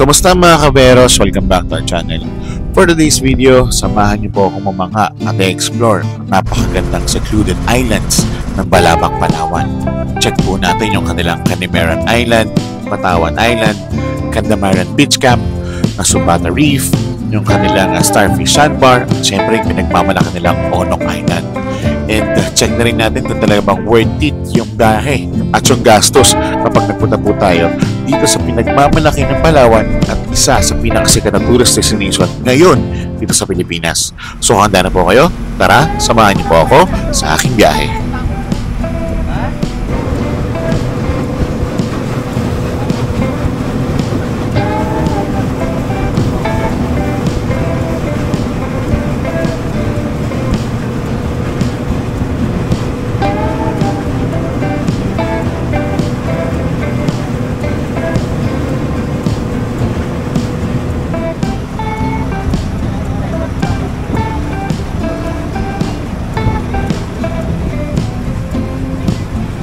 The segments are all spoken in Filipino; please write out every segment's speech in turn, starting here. Kamusta mga kaberos? Welcome back to our channel. For today's video, samahan niyo po akong mamangha at i-explore ang napakagandang secluded islands ng Balabac, Palawan. Check po natin yung kanilang Canemaran Island, Patawan Island, Candaraman Beach Camp, na Sumata Reef, yung kanilang Starfish Sandbar, at syempre yung pinagmamalaki nilang Onok Island. And check na rin natin kung talaga bang worth it yung dahe at yung gastos kapag nagpunta po tayo dito sa pinagmamalaki ng Palawan at isa sa pinakasikat na tourist destination ngayon dito sa Pilipinas. So handa na po kayo? Tara, samahan niyo po ako sa aking biyahe.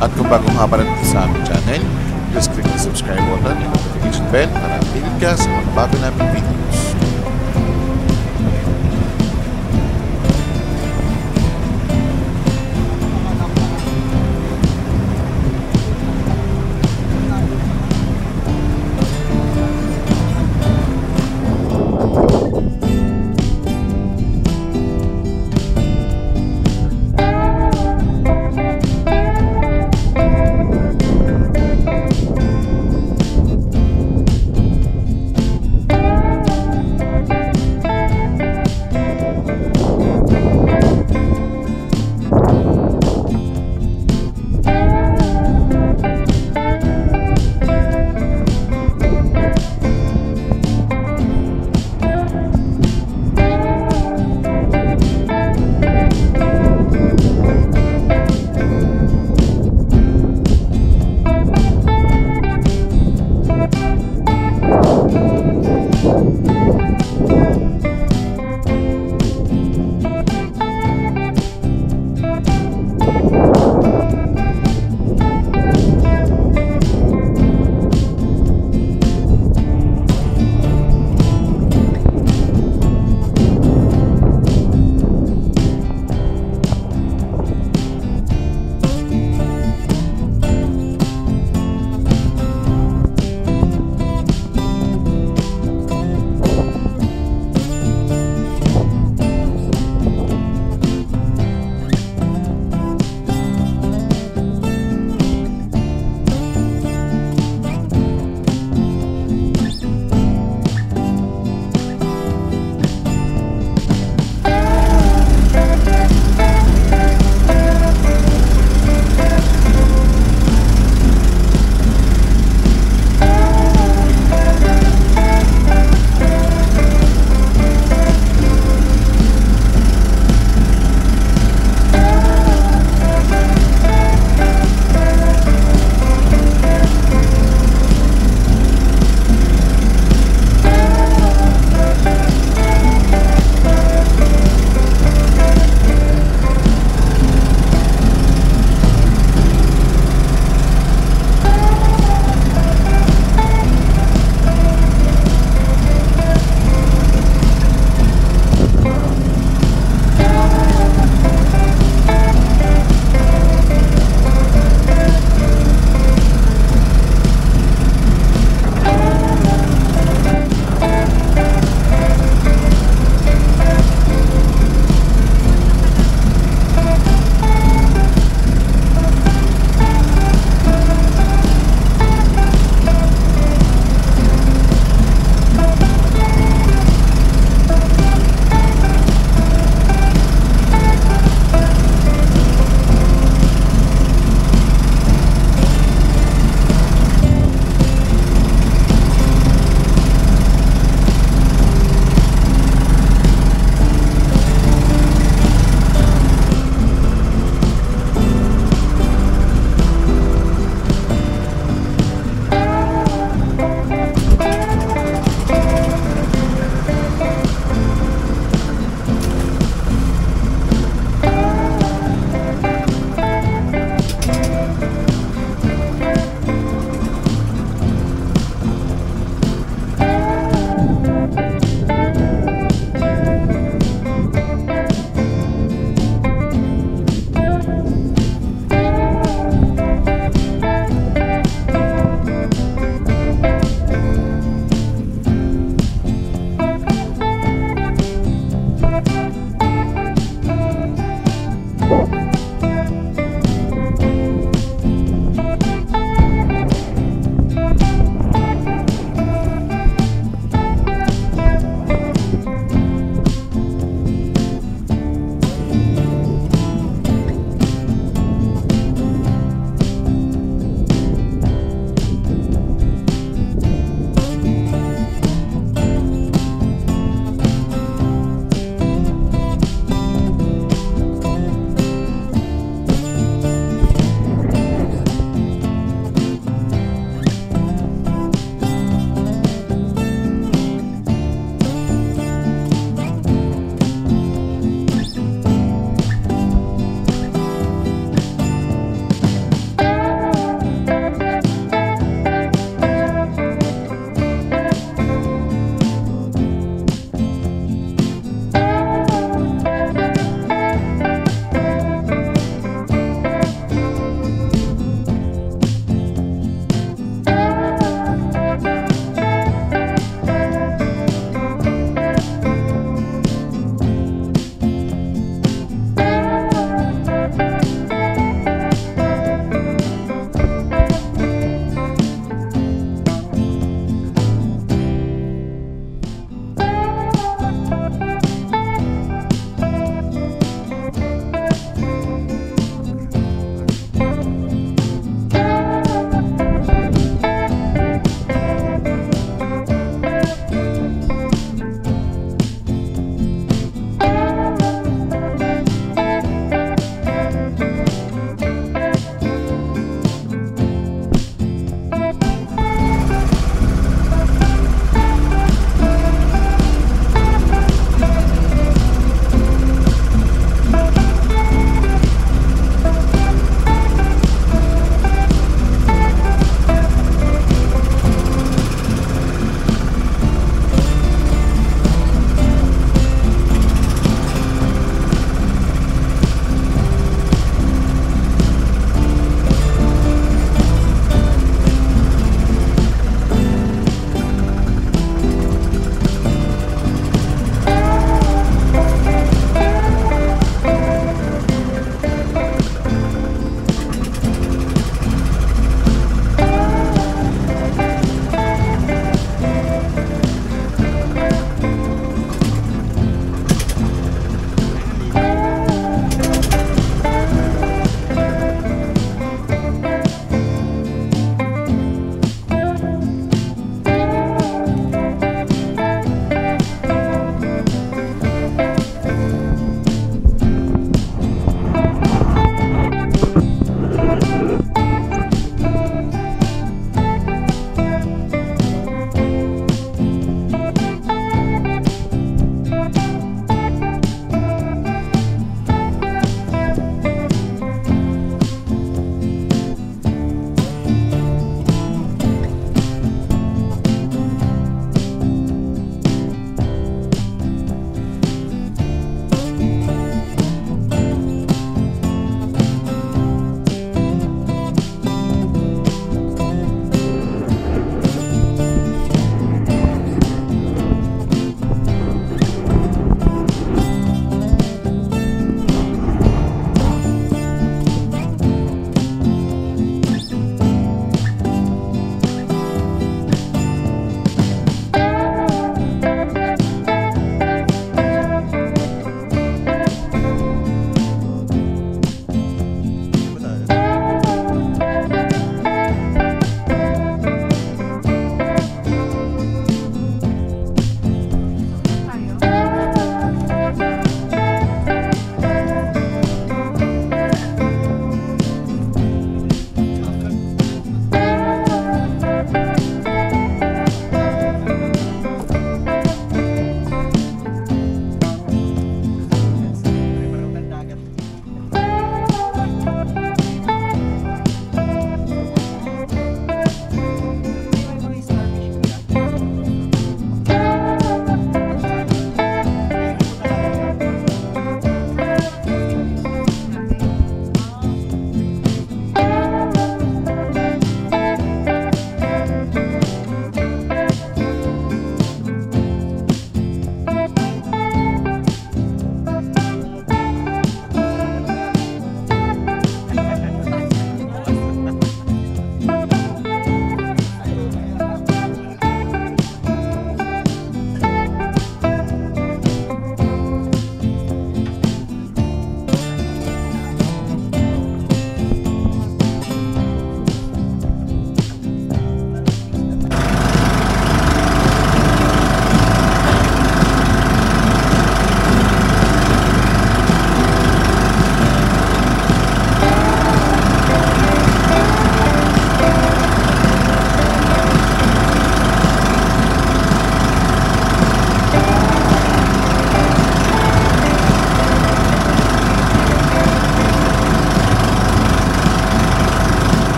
At kung bago nga pa rin sa aming channel, please click the subscribe button and notification bell para updated ka sa mga bago namin videos.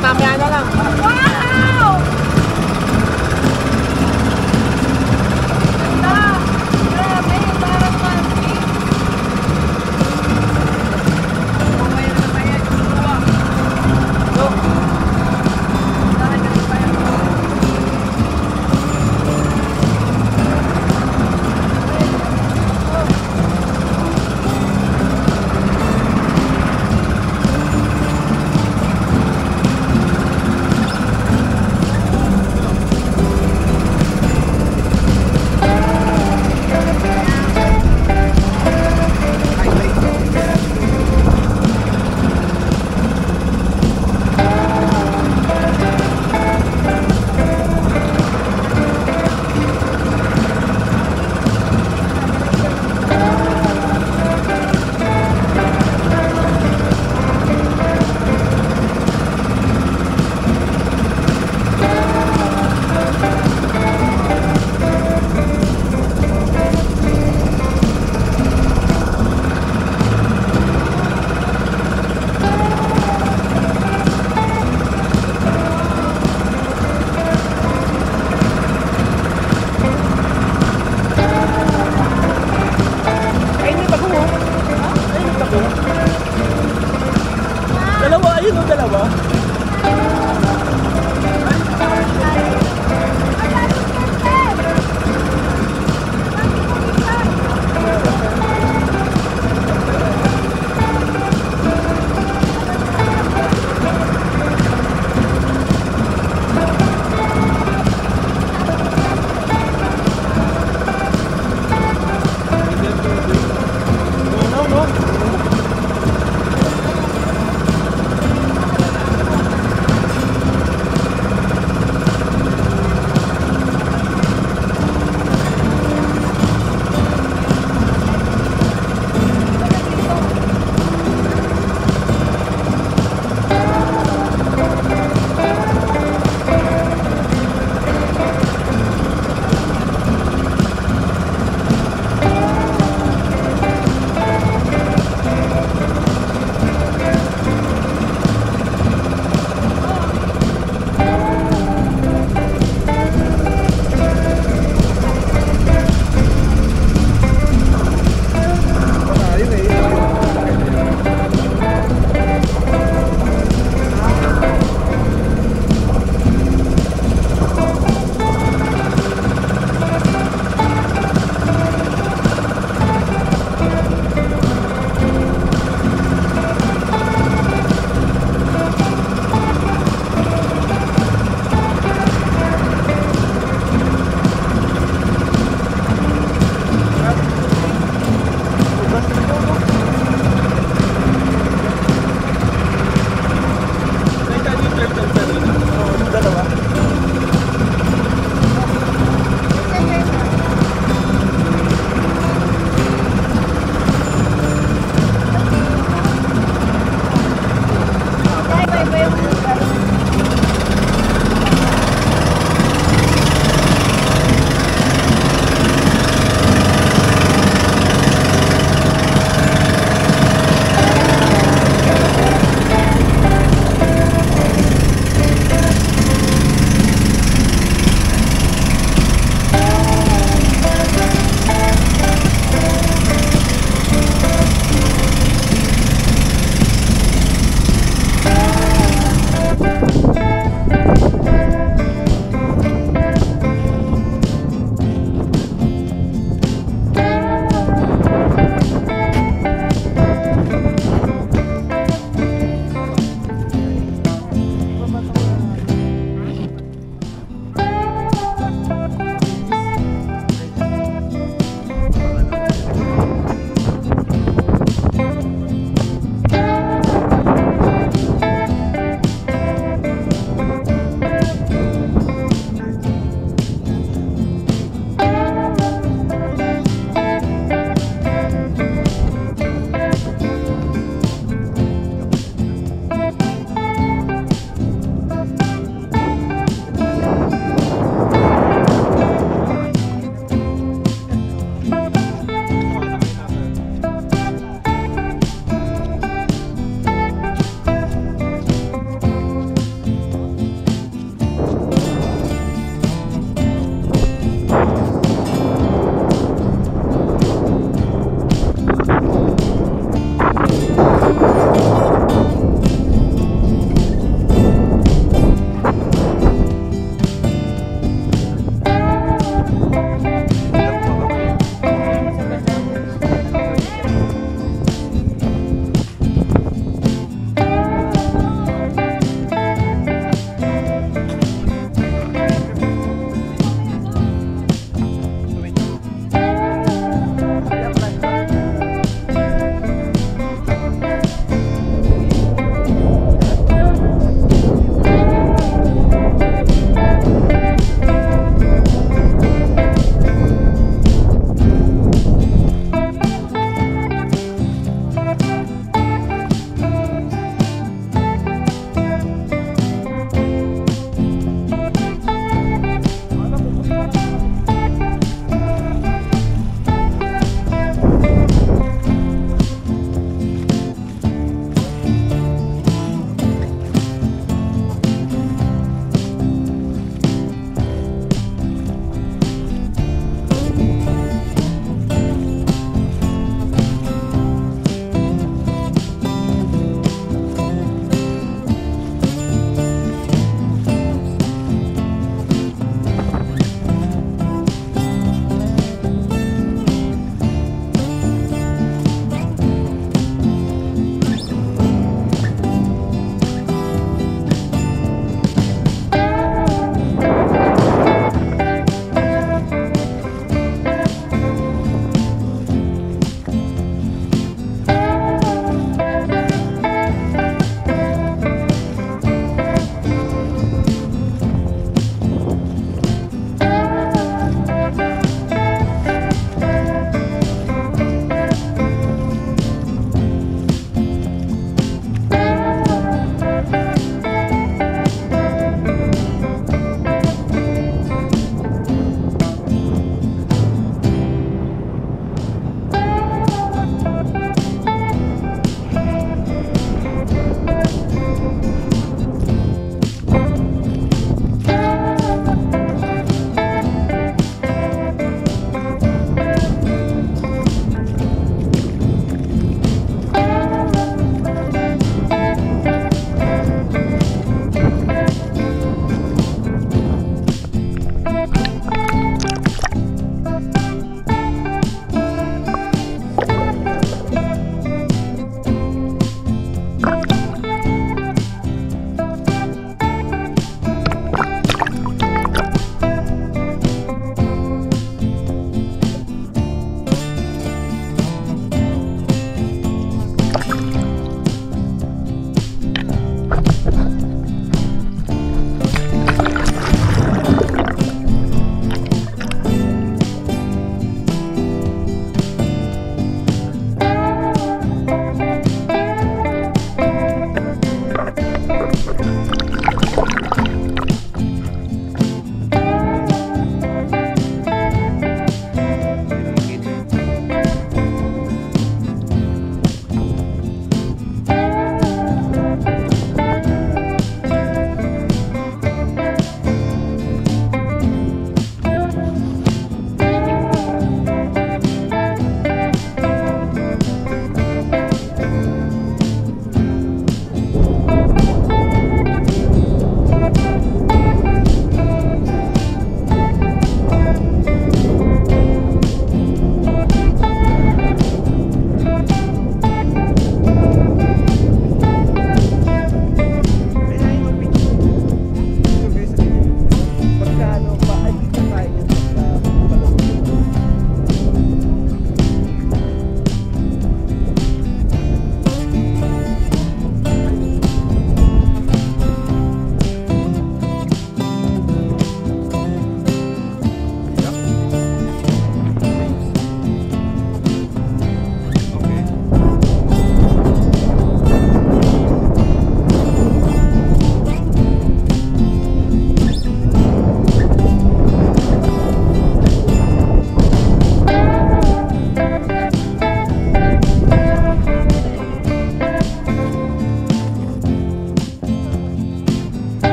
mamaya na lang. Wow! Ganda! Grabe, parang pansin. Mamaya na kaya yung buwa. Look! Saan ka rin pa yan?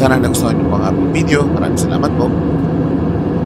Sana nagustuhan yung mga video. Maraming salamat po.